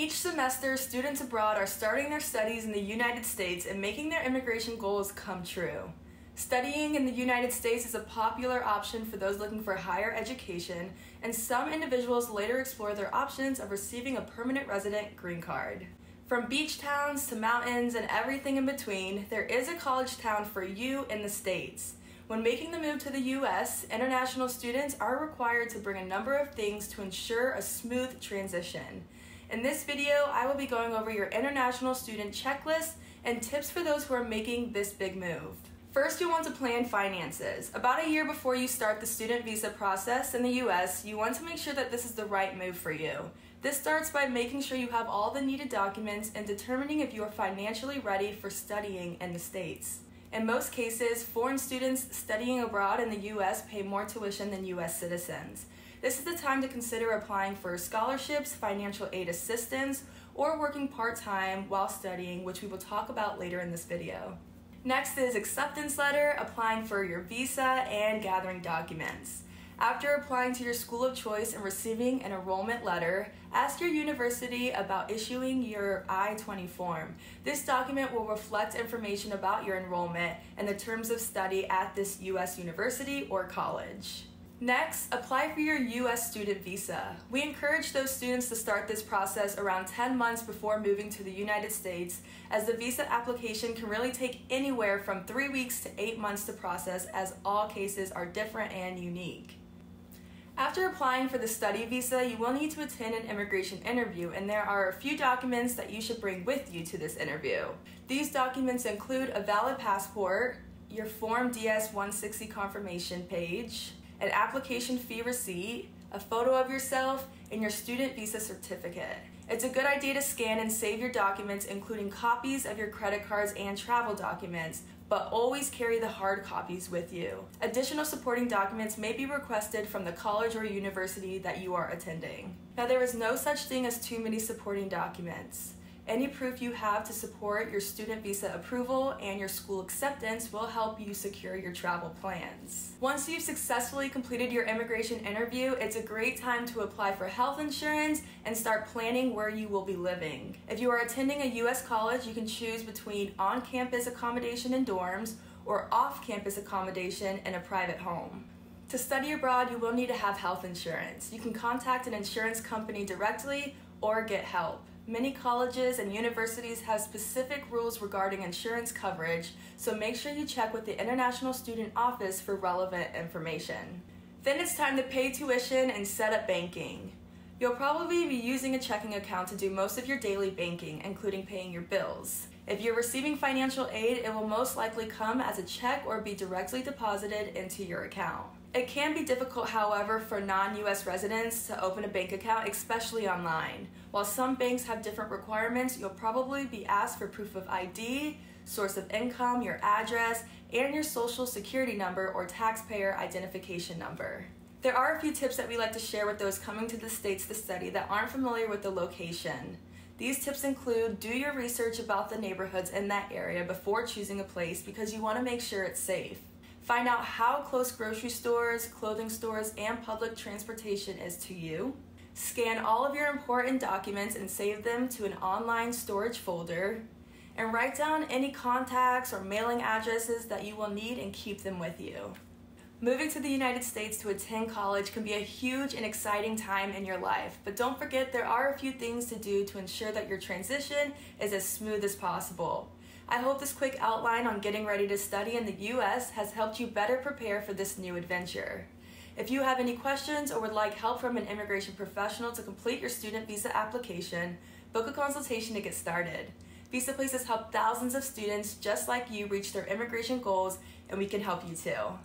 Each semester, students abroad are starting their studies in the United States and making their immigration goals come true. Studying in the United States is a popular option for those looking for higher education, and some individuals later explore their options of receiving a permanent resident green card. From beach towns to mountains and everything in between, there is a college town for you in the States. When making the move to the U.S., international students are required to bring a number of things to ensure a smooth transition. In this video, I will be going over your international student checklist and tips for those who are making this big move. First, you'll want to plan finances. About a year before you start the student visa process in the US, you want to make sure that this is the right move for you. This starts by making sure you have all the needed documents and determining if you are financially ready for studying in the States. In most cases, foreign students studying abroad in the US pay more tuition than US citizens. This is the time to consider applying for scholarships, financial aid assistance, or working part-time while studying, which we will talk about later in this video. Next is acceptance letter, applying for your visa, and gathering documents. After applying to your school of choice and receiving an enrollment letter, ask your university about issuing your I-20 form. This document will reflect information about your enrollment and the terms of study at this U.S. university or college. Next, apply for your U.S. student visa. We encourage those students to start this process around 10 months before moving to the United States, as the visa application can really take anywhere from 3 weeks to 8 months to process, as all cases are different and unique. After applying for the study visa, you will need to attend an immigration interview, and there are a few documents that you should bring with you to this interview. These documents include a valid passport, your Form DS-160 confirmation page, an application fee receipt, a photo of yourself, and your student visa certificate. It's a good idea to scan and save your documents, including copies of your credit cards and travel documents, but always carry the hard copies with you. Additional supporting documents may be requested from the college or university that you are attending. Now, there is no such thing as too many supporting documents. Any proof you have to support your student visa approval and your school acceptance will help you secure your travel plans. Once you've successfully completed your immigration interview, it's a great time to apply for health insurance and start planning where you will be living. If you are attending a U.S. college, you can choose between on-campus accommodation in dorms or off-campus accommodation in a private home. To study abroad, you will need to have health insurance. You can contact an insurance company directly or get help. Many colleges and universities have specific rules regarding insurance coverage, so make sure you check with the International Student Office for relevant information. Then it's time to pay tuition and set up banking. You'll probably be using a checking account to do most of your daily banking, including paying your bills. If you're receiving financial aid, it will most likely come as a check or be directly deposited into your account. It can be difficult, however, for non-US residents to open a bank account, especially online. While some banks have different requirements, you'll probably be asked for proof of ID, source of income, your address, and your social security number or taxpayer identification number. There are a few tips that we like to share with those coming to the States to study that aren't familiar with the location. These tips include: do your research about the neighborhoods in that area before choosing a place, because you want to make sure it's safe. Find out how close grocery stores, clothing stores, and public transportation is to you. Scan all of your important documents and save them to an online storage folder. And write down any contacts or mailing addresses that you will need and keep them with you. Moving to the United States to attend college can be a huge and exciting time in your life, but don't forget there are a few things to do to ensure that your transition is as smooth as possible. I hope this quick outline on getting ready to study in the U.S. has helped you better prepare for this new adventure. If you have any questions or would like help from an immigration professional to complete your student visa application, book a consultation to get started. Visa Place has helped thousands of students just like you reach their immigration goals, and we can help you too.